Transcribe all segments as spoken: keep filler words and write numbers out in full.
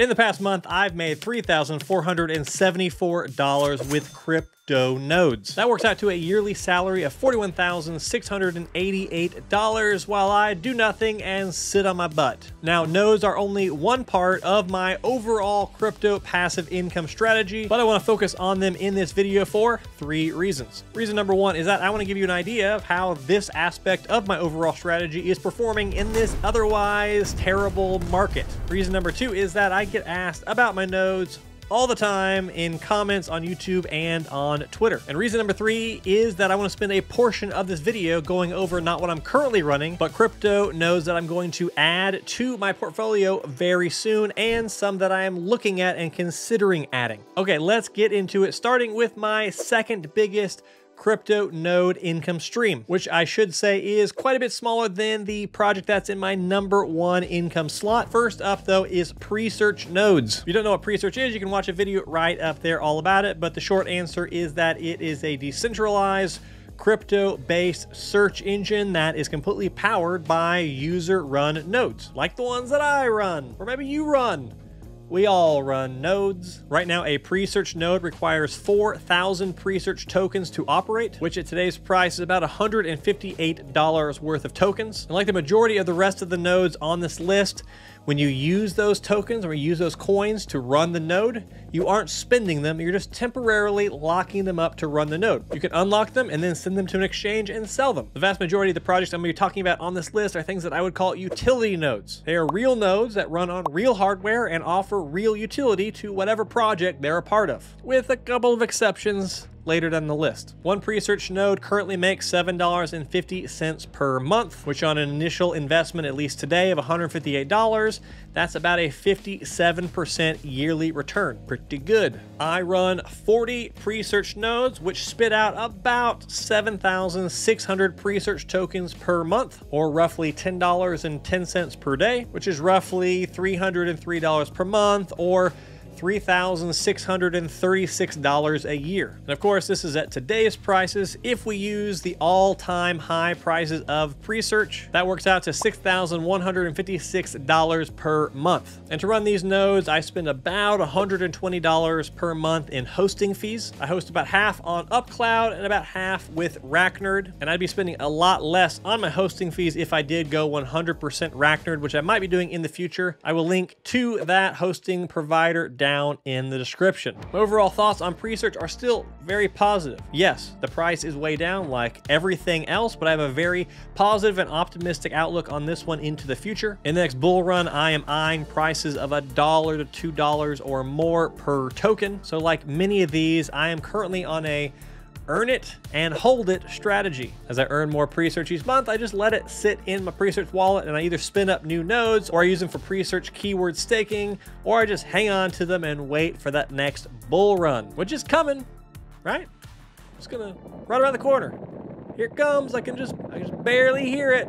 In the past month, I've made three thousand four hundred seventy-four dollars with crypto nodes. That works out to a yearly salary of forty-one thousand six hundred eighty-eight dollars while I do nothing and sit on my butt. Now, nodes are only one part of my overall crypto passive income strategy, but I want to focus on them in this video for three reasons. Reason number one is that I want to give you an idea of how this aspect of my overall strategy is performing in this otherwise terrible market. Reason number two is that I I get asked about my nodes all the time in comments on YouTube and on Twitter. And reason number three is that I want to spend a portion of this video going over not what I'm currently running, but crypto nodes that I'm going to add to my portfolio very soon and some that I am looking at and considering adding. Okay, let's get into it, starting with my second biggest crypto node income stream, which I should say is quite a bit smaller than the project that's in my number one income slot. First up though is Presearch nodes. If you don't know what Presearch is, you can watch a video right up there all about it, but the short answer is that it is a decentralized crypto-based search engine that is completely powered by user-run nodes, like the ones that I run, or maybe you run. We all run nodes. Right now, a Presearch node requires four thousand Presearch tokens to operate, which at today's price is about one hundred fifty-eight dollars worth of tokens. And like the majority of the rest of the nodes on this list, when you use those tokens or you use those coins to run the node, you aren't spending them. You're just temporarily locking them up to run the node. You can unlock them and then send them to an exchange and sell them. The vast majority of the projects I'm going to be talking about on this list are things that I would call utility nodes. They are real nodes that run on real hardware and offer real utility to whatever project they're a part of, with a couple of exceptions later down the list. One Presearch node currently makes seven dollars and fifty cents per month, which on an initial investment, at least today, of one hundred fifty-eight dollars, that's about a fifty-seven percent yearly return. Pretty good. I run forty Presearch nodes, which spit out about seven thousand six hundred Presearch tokens per month, or roughly ten dollars and ten cents per day, which is roughly three hundred three dollars per month, or three thousand six hundred thirty-six dollars a year. And of course, this is at today's prices. If we use the all-time high prices of Presearch, that works out to six thousand one hundred fifty-six dollars per month. And to run these nodes, I spend about one hundred twenty dollars per month in hosting fees. I host about half on UpCloud and about half with RackNerd. And I'd be spending a lot less on my hosting fees if I did go one hundred percent RackNerd, which I might be doing in the future. I will link to that hosting provider down in the description. My overall thoughts on Presearch are still very positive. Yes, the price is way down like everything else, but I have a very positive and optimistic outlook on this one into the future. In the next bull run, I am eyeing prices of a dollar to two dollars or more per token. So like many of these, I am currently on a earn it and hold it strategy. As I earn more Presearch each month, I just let it sit in my Presearch wallet and I either spin up new nodes, or I use them for Presearch keyword staking, or I just hang on to them and wait for that next bull run, which is coming, right? It's gonna right around the corner. Here it comes. I can just, I just barely hear it.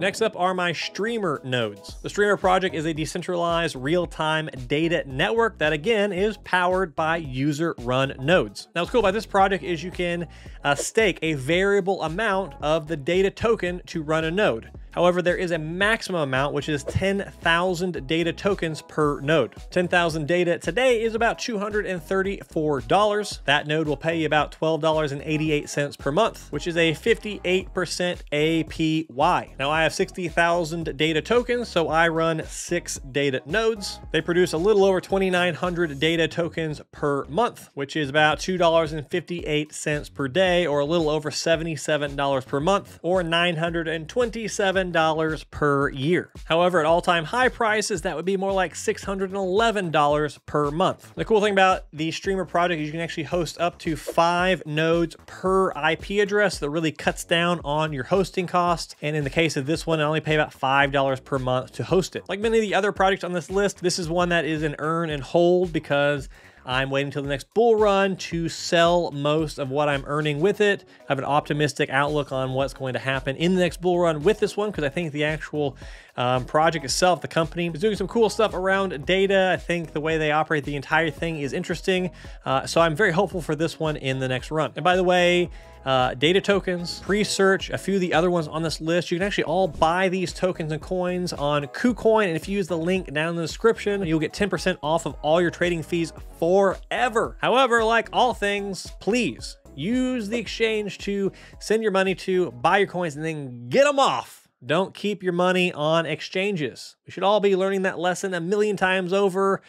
Next up are my Streamr nodes. The Streamr project is a decentralized real-time data network that again is powered by user-run nodes. Now what's cool about this project is you can uh, stake a variable amount of the data token to run a node. However, there is a maximum amount, which is ten thousand data tokens per node. ten thousand data today is about two hundred thirty-four dollars. That node will pay you about twelve dollars and eighty-eight cents per month, which is a fifty-eight percent A P Y. Now I have sixty thousand data tokens, so I run six data nodes. They produce a little over twenty-nine hundred data tokens per month, which is about two dollars and fifty-eight cents per day, or a little over seventy-seven dollars per month, or nine hundred twenty-seven dollars per year. However, at all-time high prices, that would be more like six hundred eleven dollars per month. The cool thing about the Streamr project is you can actually host up to five nodes per I P address. That really cuts down on your hosting costs. And in the case of this one, I only pay about five dollars per month to host it. Like many of the other projects on this list, this is one that is an earn and hold because I'm waiting until the next bull run to sell most of what I'm earning with it. I have an optimistic outlook on what's going to happen in the next bull run with this one because I think the actual um, project itself. The company is doing some cool stuff around data. I think the way they operate the entire thing is interesting. Uh, so I'm very hopeful for this one in the next run. And by the way, Uh, data tokens, Presearch, a few of the other ones on this list. You can actually all buy these tokens and coins on KuCoin. And if you use the link down in the description, you'll get ten percent off of all your trading fees forever. However, like all things, please use the exchange to send your money to, buy your coins, and then get them off. Don't keep your money on exchanges. We should all be learning that lesson a million times over,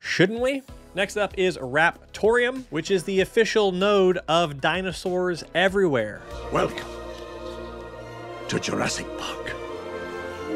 shouldn't we? Next up is Raptoreum, which is the official node of dinosaurs everywhere. Welcome to Jurassic Park.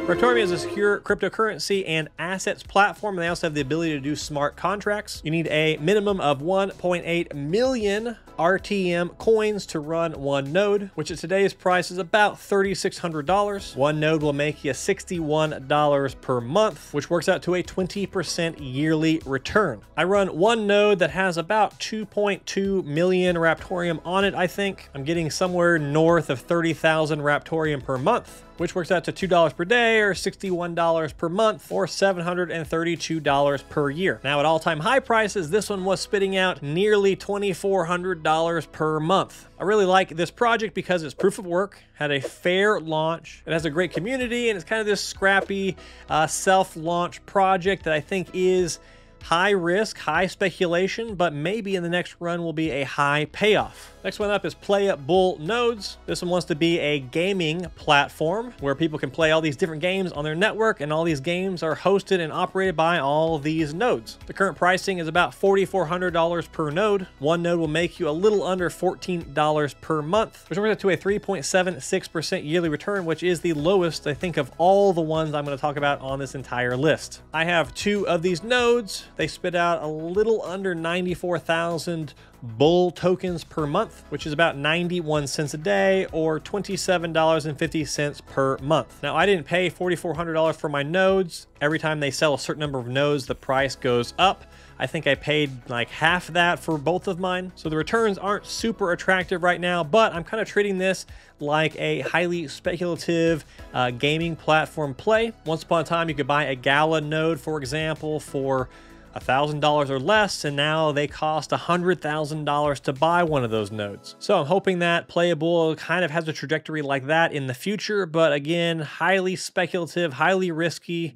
Raptoreum is a secure cryptocurrency and assets platform. They also have the ability to do smart contracts. You need a minimum of one point eight million R T M coins to run one node, which at today's price is about three thousand six hundred dollars. One node will make you sixty-one dollars per month, which works out to a twenty percent yearly return. I run one node that has about two point two million Raptoreum on it, I think. I'm getting somewhere north of thirty thousand Raptoreum per month, which works out to two dollars per day or sixty-one dollars per month or seven hundred thirty-two dollars per year. Now at all-time high prices, this one was spitting out nearly twenty-four hundred dollars per month. I really like this project because it's proof of work, had a fair launch, it has a great community, and it's kind of this scrappy uh, self-launch project that I think is high risk, high speculation, but maybe in the next run will be a high payoff. Next one up is PlayBull Nodes. This one wants to be a gaming platform where people can play all these different games on their network, and all these games are hosted and operated by all these nodes. The current pricing is about four thousand four hundred dollars per node. One node will make you a little under fourteen dollars per month, which works out to a three point seven six percent yearly return, which is the lowest, I think, of all the ones I'm going to talk about on this entire list. I have two of these nodes. They spit out a little under ninety-four thousand bull tokens per month, which is about ninety-one cents a day or twenty-seven dollars and fifty cents per month. Now, I didn't pay four thousand four hundred dollars for my nodes. Every time they sell a certain number of nodes, the price goes up. I think I paid like half that for both of mine. So the returns aren't super attractive right now, but I'm kind of treating this like a highly speculative uh, gaming platform play. Once upon a time, you could buy a Gala node, for example, for one thousand dollars or less, and now they cost one hundred thousand dollars to buy one of those nodes. So I'm hoping that PlayBull kind of has a trajectory like that in the future, but again, highly speculative, highly risky.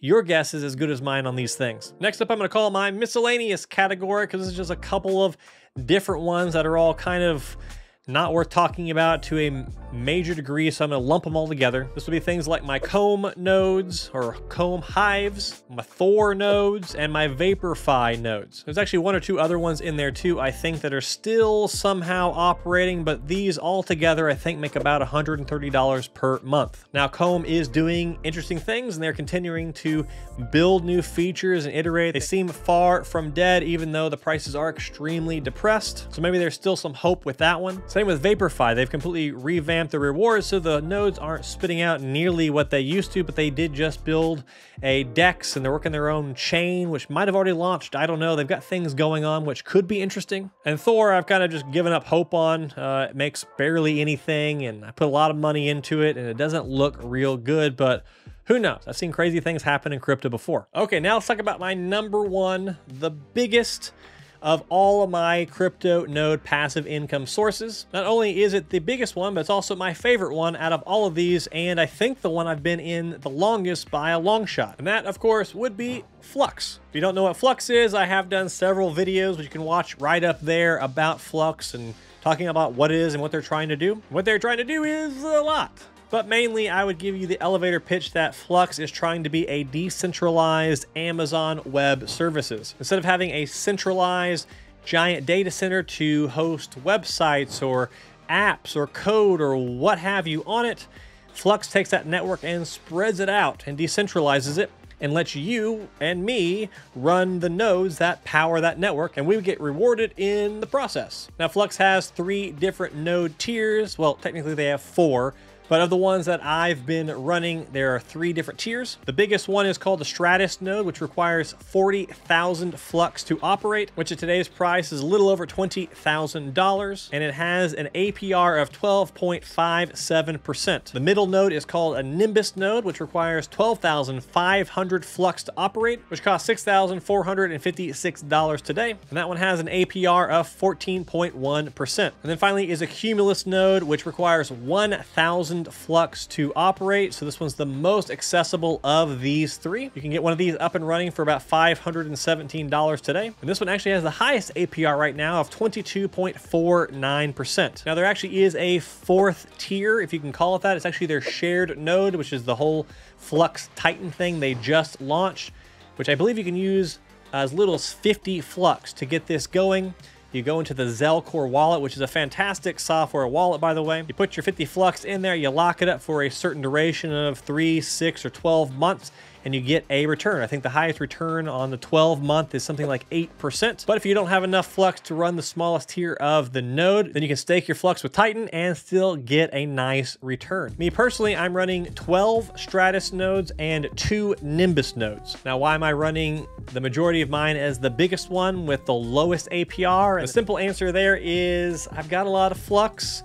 Your guess is as good as mine on these things. Next up, I'm gonna call my miscellaneous category, because this is just a couple of different ones that are all kind of not worth talking about to a major degree, so I'm gonna lump them all together. This will be things like my Combee nodes or Combee hives, my Thor nodes, and my VaporFi nodes. There's actually one or two other ones in there too, I think, that are still somehow operating, but these all together, I think, make about one hundred thirty dollars per month. Now, Combee is doing interesting things, and they're continuing to build new features and iterate. They seem far from dead, even though the prices are extremely depressed. So maybe there's still some hope with that one. Same with VaporFi. They've completely revamped the rewards, so the nodes aren't spitting out nearly what they used to, but they did just build a DEX, and they're working their own chain, which might have already launched. I don't know. They've got things going on, which could be interesting. And Thor, I've kind of just given up hope on. Uh, it makes barely anything, and I put a lot of money into it, and it doesn't look real good, but who knows? I've seen crazy things happen in crypto before. Okay, now let's talk about my number one, the biggest of all of my crypto node passive income sources. Not only is it the biggest one, but it's also my favorite one out of all of these, and I think the one I've been in the longest by a long shot. And that, of course, would be Flux. If you don't know what Flux is, I have done several videos, which you can watch right up there, about Flux and talking about what it is and what they're trying to do. What they're trying to do is a lot. But mainly, I would give you the elevator pitch that Flux is trying to be a decentralized Amazon Web Services. Instead of having a centralized giant data center to host websites or apps or code or what have you on it, Flux takes that network and spreads it out and decentralizes it, and lets you and me run the nodes that power that network, and we would get rewarded in the process. Now, Flux has three different node tiers. Well, technically they have four, But of the ones that I've been running, there are three different tiers. The biggest one is called the Stratus node, which requires forty thousand Flux to operate, which at today's price is a little over twenty thousand dollars, and it has an A P R of twelve point five seven percent. The middle node is called a Nimbus node, which requires twelve thousand five hundred Flux to operate, which costs six thousand four hundred fifty-six dollars today, and that one has an A P R of fourteen point one percent. And then finally is a Cumulus node, which requires one thousand Flux to operate, so this one's the most accessible of these three. You can get one of these up and running for about five hundred seventeen dollars today, and this one actually has the highest A P R right now of twenty-two point four nine percent. Now, there actually is a fourth tier, if you can call it that. It's actually their shared node, which is the whole Flux Titan thing they just launched, which I believe you can use as little as fifty Flux to get this going. You go into the Zelcore wallet, which is a fantastic software wallet, by the way. You put your fifty Flux in there, you lock it up for a certain duration of three, six, or twelve months, and you get a return. I think the highest return on the twelve month is something like eight percent. But if you don't have enough Flux to run the smallest tier of the node, then you can stake your Flux with Titan and still get a nice return. Me personally, I'm running twelve Stratus nodes and two Nimbus nodes. Now, why am I running the majority of mine as the biggest one with the lowest A P R? And the simple answer there is I've got a lot of Flux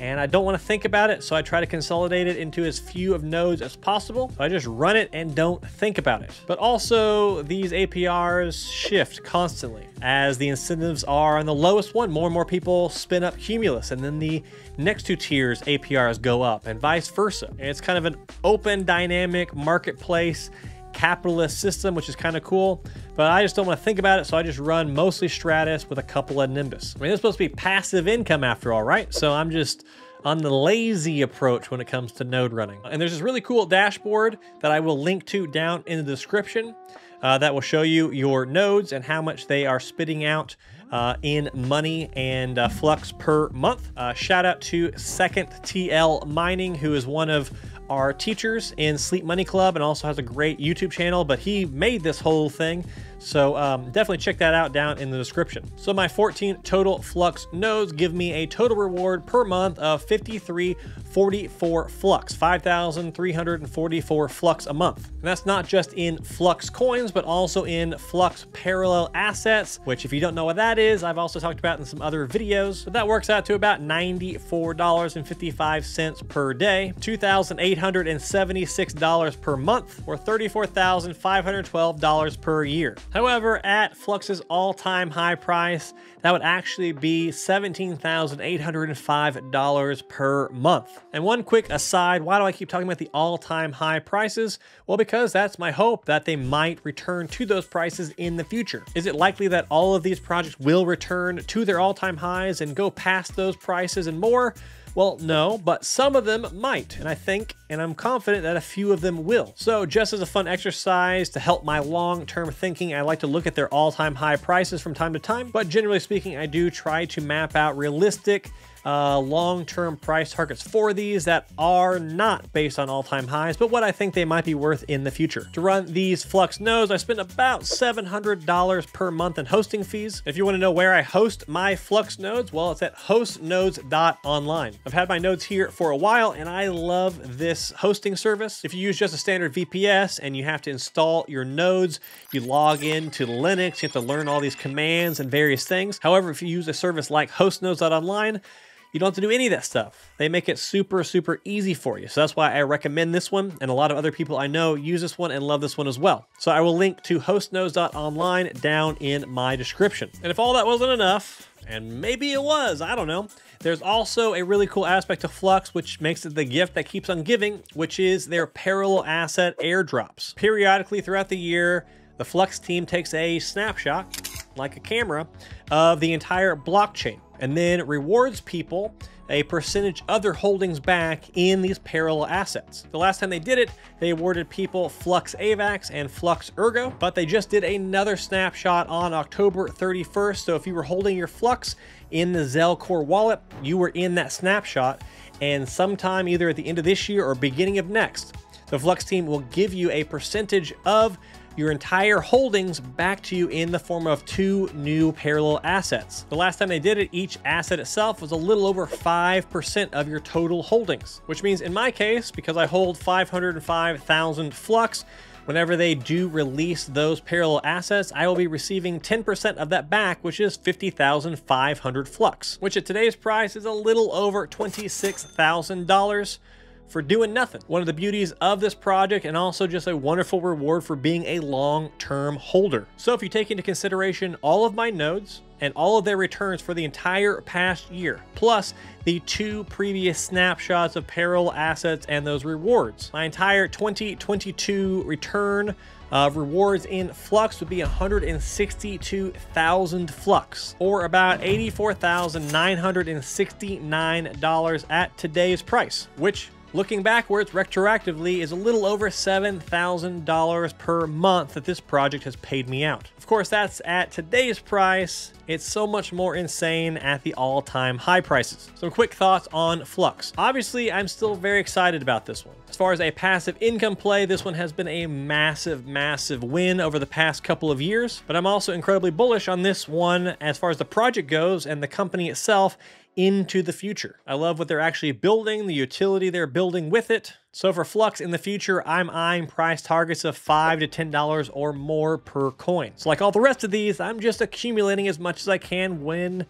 and I don't want to think about it, so I try to consolidate it into as few of nodes as possible. So I just run it and don't think about it. But also, these A P Rs shift constantly as the incentives are on the lowest one. More and more people spin up Cumulus, and then the next two tiers A P Rs go up, and vice versa. And it's kind of an open, dynamic marketplace capitalist system, which is kind of cool, but I just don't want to think about it, so I just run mostly Stratus with a couple of Nimbus. I mean, it's supposed to be passive income after all, right? So I'm just on the lazy approach when it comes to node running. And there's this really cool dashboard that I will link to down in the description uh, that will show you your nodes and how much they are spitting out uh, in money and uh, Flux per month. Uh, shout out to Second T L Mining, who is one of our teachers in Zzz Money Club and also has a great YouTube channel, but he made this whole thing. So um, definitely check that out down in the description. So my fourteen total Flux nodes give me a total reward per month of five thousand three hundred forty-four Flux, five thousand three hundred forty-four Flux a month. And that's not just in Flux coins, but also in Flux parallel assets, which, if you don't know what that is, I've also talked about in some other videos, but that works out to about ninety-four dollars and fifty-five cents per day, two thousand eight hundred seventy-six dollars per month, or thirty-four thousand five hundred twelve dollars per year. However, at Flux's all-time high price, that would actually be seventeen thousand eight hundred five dollars per month. And one quick aside, why do I keep talking about the all-time high prices? Well, because that's my hope that they might return to those prices in the future. Is it likely that all of these projects will return to their all-time highs and go past those prices and more? Well, no, but some of them might, and I think, and I'm confident that a few of them will. So just as a fun exercise to help my long-term thinking, I like to look at their all-time high prices from time to time, but generally speaking, I do try to map out realistic uh, long-term price targets for these that are not based on all-time highs, but what I think they might be worth in the future. To run these Flux nodes, I spend about seven hundred dollars per month in hosting fees. If you want to know where I host my Flux nodes, well, it's at host nodes dot online. I've had my nodes here for a while and I love this hosting service. If you use just a standard V P S and you have to install your nodes, you log in to Linux, you have to learn all these commands and various things. However, if you use a service like host nodes dot online, you don't have to do any of that stuff. They make it super, super easy for you. So that's why I recommend this one. And a lot of other people I know use this one and love this one as well. So I will link to host nodes dot online down in my description. And if all that wasn't enough, and maybe it was, I don't know, there's also a really cool aspect of Flux, which makes it the gift that keeps on giving, which is their parallel asset airdrops. Periodically throughout the year, the Flux team takes a snapshot, like a camera, of the entire blockchain, and then rewards people a percentage of their holdings back in these parallel assets. The last time they did it, they awarded people Flux AVAX and Flux Ergo, but they just did another snapshot on October thirty-first. So if you were holding your Flux in the Zelcore wallet, you were in that snapshot, and sometime either at the end of this year or beginning of next, the Flux team will give you a percentage of your entire holdings back to you in the form of two new parallel assets. The last time they did it, each asset itself was a little over five percent of your total holdings, which means in my case, because I hold five hundred five thousand Flux, whenever they do release those parallel assets, I will be receiving ten percent of that back, which is fifty thousand five hundred Flux, which at today's price is a little over twenty-six thousand dollars for doing nothing. One of the beauties of this project, and also just a wonderful reward for being a long-term holder. So if you take into consideration all of my nodes and all of their returns for the entire past year, plus the two previous snapshots of parallel assets and those rewards, my entire twenty twenty-two return of rewards in Flux would be one hundred sixty-two thousand Flux, or about eighty-four thousand nine hundred sixty-nine dollars at today's price, which, looking backwards retroactively, is a little over seven thousand dollars per month that this project has paid me out. Of course, that's at today's price. It's so much more insane at the all-time high prices. Some quick thoughts on Flux. Obviously, I'm still very excited about this one. As far as a passive income play, this one has been a massive, massive win over the past couple of years, but I'm also incredibly bullish on this one as far as the project goes and the company itself into the future. I love what they're actually building, the utility they're building with it. So for Flux in the future, I'm eyeing price targets of five to ten dollars or more per coin. So like all the rest of these, I'm just accumulating as much as I can when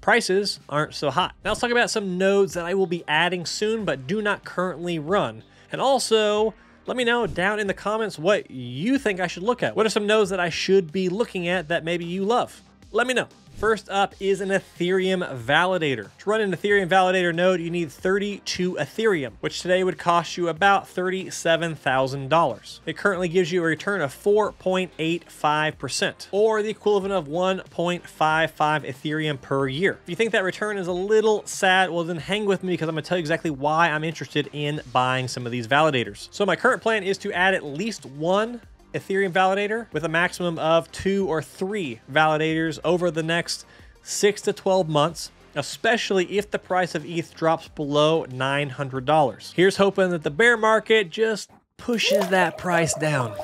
prices aren't so hot. Now let's talk about some nodes that I will be adding soon, but do not currently run. And also, let me know down in the comments what you think I should look at. What are some nodes that I should be looking at that maybe you love? Let me know. First up is an Ethereum validator. To run an Ethereum validator node, you need thirty-two Ethereum, which today would cost you about thirty-seven thousand dollars. It currently gives you a return of four point eight five percent, or the equivalent of one point five five Ethereum per year. If you think that return is a little sad, well then hang with me, because I'm gonna tell you exactly why I'm interested in buying some of these validators. So my current plan is to add at least one Ethereum validator with a maximum of two or three validators over the next six to twelve months, especially if the price of E T H drops below nine hundred dollars. Here's hoping that the bear market just pushes that price down.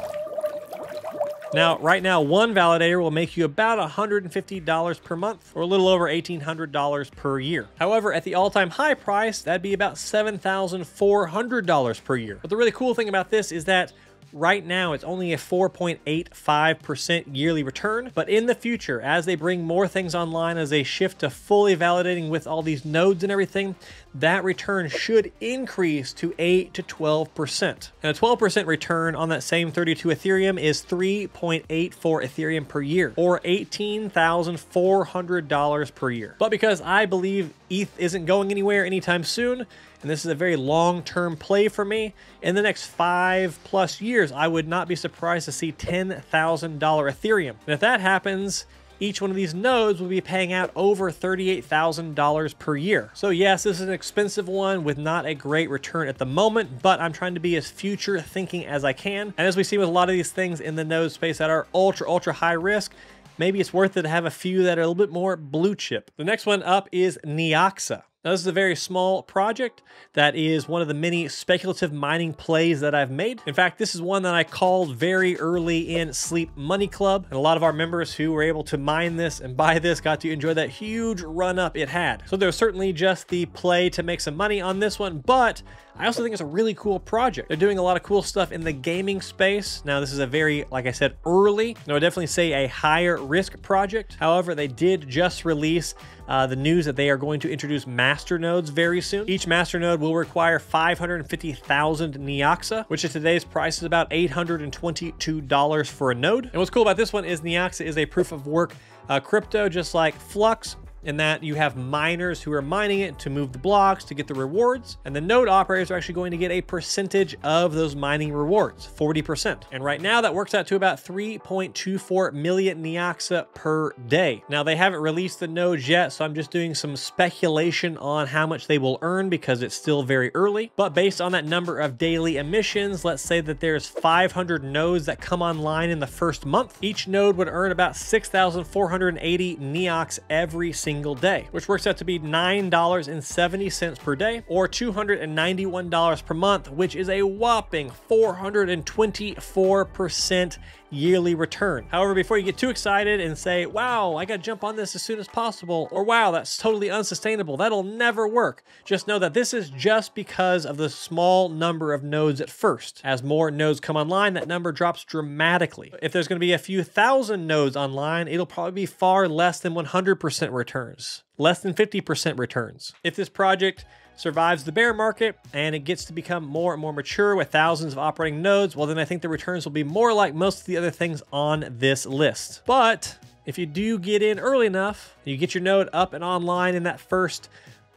Now, right now, one validator will make you about one hundred fifty dollars per month, or a little over eighteen hundred dollars per year. However, at the all-time high price, that'd be about seven thousand four hundred dollars per year. But the really cool thing about this is that right now, it's only a four point eight five percent yearly return, but in the future, as they bring more things online, as they shift to fully validating with all these nodes and everything, that return should increase to eight to twelve percent. And a twelve percent return on that same thirty-two Ethereum is three point eight four Ethereum per year, or eighteen thousand four hundred dollars per year. But because I believe E T H isn't going anywhere anytime soon, and this is a very long-term play for me, in the next five plus years, I would not be surprised to see ten thousand dollars Ethereum. And if that happens, each one of these nodes will be paying out over thirty-eight thousand dollars per year. So yes, this is an expensive one with not a great return at the moment, but I'm trying to be as future thinking as I can. And as we see with a lot of these things in the node space that are ultra, ultra high risk, maybe it's worth it to have a few that are a little bit more blue chip. The next one up is Neoxa. Now, this is a very small project that is one of the many speculative mining plays that I've made. In fact, this is one that I called very early in Zzz Money Club, and a lot of our members who were able to mine this and buy this got to enjoy that huge run up it had. So there's certainly just the play to make some money on this one, but I also think it's a really cool project. They're doing a lot of cool stuff in the gaming space. Now, this is a very, like I said, early, no, I definitely say a higher risk project. However, they did just release uh, the news that they are going to introduce master nodes very soon. Each master node will require five hundred fifty thousand Neoxa, which at today's price is about eight hundred twenty-two dollars for a node. And what's cool about this one is Neoxa is a proof of work uh, crypto, just like Flux, in that you have miners who are mining it to move the blocks to get the rewards. And the node operators are actually going to get a percentage of those mining rewards, forty percent. And right now that works out to about three point two four million Neoxa per day. Now they haven't released the nodes yet, so I'm just doing some speculation on how much they will earn because it's still very early. But based on that number of daily emissions, let's say that there's five hundred nodes that come online in the first month. Each node would earn about six thousand four hundred eighty Neox every single single day, which works out to be nine dollars and seventy cents per day, or two hundred ninety-one dollars per month, which is a whopping four hundred twenty-four percent yearly return. However, before you get too excited and say, wow, I got to jump on this as soon as possible, or wow, that's totally unsustainable, that'll never work, just know that this is just because of the small number of nodes at first. As more nodes come online, that number drops dramatically. If there's going to be a few thousand nodes online, it'll probably be far less than one hundred percent returns, less than fifty percent returns. If this project survives the bear market and it gets to become more and more mature with thousands of operating nodes, well then I think the returns will be more like most of the other things on this list. But if you do get in early enough, you get your node up and online in that first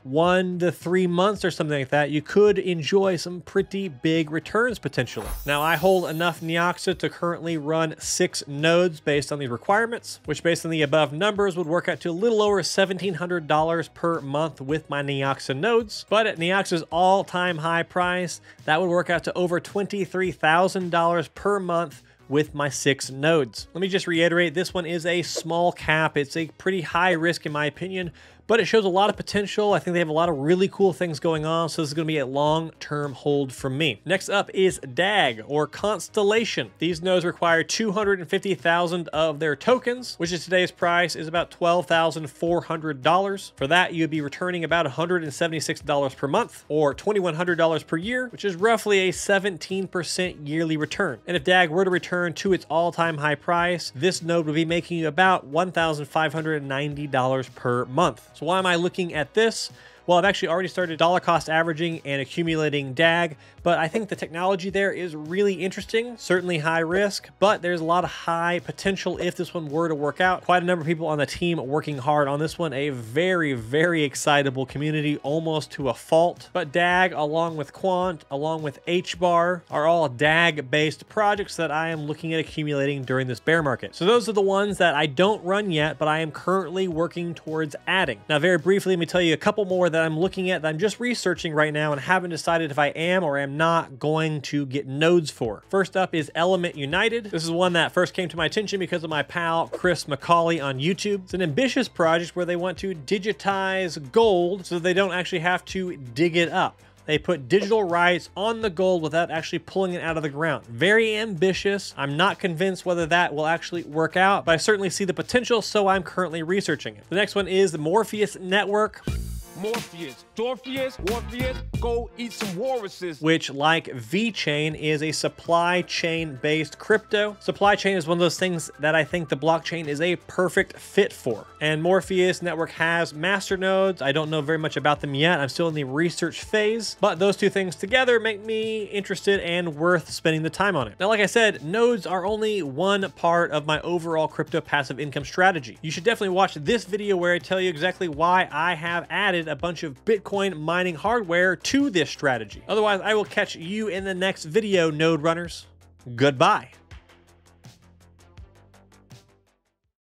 one to three months or something like that, you could enjoy some pretty big returns potentially. Now I hold enough Neoxa to currently run six nodes based on these requirements, which based on the above numbers would work out to a little over seventeen hundred dollars per month with my Neoxa nodes. But at Neoxa's all time high price, that would work out to over twenty-three thousand dollars per month with my six nodes. Let me just reiterate, this one is a small cap. It's a pretty high risk in my opinion, but it shows a lot of potential. I think they have a lot of really cool things going on, so this is gonna be a long-term hold from me. Next up is D A G, or Constellation. These nodes require two hundred fifty thousand of their tokens, which is today's price is about twelve thousand four hundred dollars. For that, you'd be returning about one hundred seventy-six dollars per month, or twenty-one hundred dollars per year, which is roughly a seventeen percent yearly return. And if D A G were to return to its all-time high price, this node would be making you about one thousand five hundred ninety dollars per month. So why am I looking at this? Well, I've actually already started dollar cost averaging and accumulating D A G, but I think the technology there is really interesting, certainly high risk, but there's a lot of high potential if this one were to work out. Quite a number of people on the team working hard on this one, a very, very excitable community, almost to a fault. But D A G, along with Quant, along with H B A R, are all D A G-based projects that I am looking at accumulating during this bear market. So those are the ones that I don't run yet, but I am currently working towards adding. Now, very briefly, let me tell you a couple more that that I'm looking at that I'm just researching right now and haven't decided if I am or am not going to get nodes for. First up is Element United. This is one that first came to my attention because of my pal Chris Macaulay on YouTube. It's an ambitious project where they want to digitize gold so they don't actually have to dig it up. They put digital rights on the gold without actually pulling it out of the ground. Very ambitious. I'm not convinced whether that will actually work out, but I certainly see the potential, so I'm currently researching it. The next one is the Morpheus Network. Morpheus, Dorpheus, Morpheus, go eat some walruses. Which, like VeChain, is a supply chain-based crypto. Supply chain is one of those things that I think the blockchain is a perfect fit for. And Morpheus Network has masternodes. I don't know very much about them yet. I'm still in the research phase, but those two things together make me interested and worth spending the time on it. Now, like I said, nodes are only one part of my overall crypto passive income strategy. You should definitely watch this video where I tell you exactly why I have added a bunch of Bitcoin mining hardware to this strategy. Otherwise, I will catch you in the next video, node runners. Goodbye.